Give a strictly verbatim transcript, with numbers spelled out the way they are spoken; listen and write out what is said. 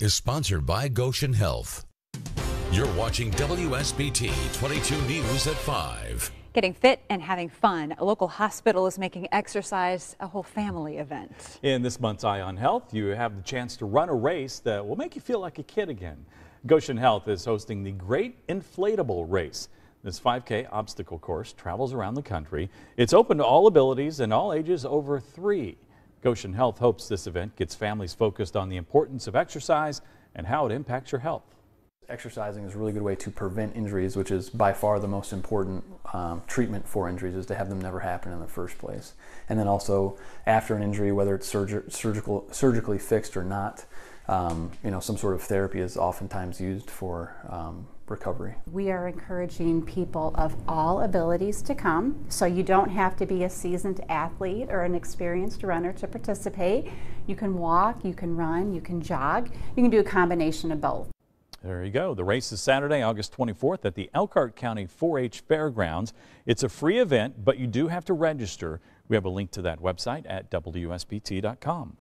is sponsored by Goshen Health. You're watching W S B T twenty-two News at five. Getting fit and having fun. A local hospital is making exercise a whole family event. In this month's Eye on Health, you have the chance to run a race that will make you feel like a kid again. Goshen Health is hosting the Great Inflatable Race. This five K obstacle course travels around the country. It's open to all abilities and all ages over three. Goshen Health hopes this event gets families focused on the importance of exercise and how it impacts your health. Exercising is a really good way to prevent injuries, which is by far the most important um, treatment for injuries, is to have them never happen in the first place. And then also after an injury, whether it's surg surgical, surgically fixed or not, um, you know, some sort of therapy is oftentimes used for um, recovery. We are encouraging people of all abilities to come, so you don't have to be a seasoned athlete or an experienced runner to participate. You can walk, you can run, you can jog, you can do a combination of both. There you go. The race is Saturday, August twenty-fourth at the Elkhart County four H Fairgrounds. It's a free event, but you do have to register. We have a link to that website at W S B T dot com.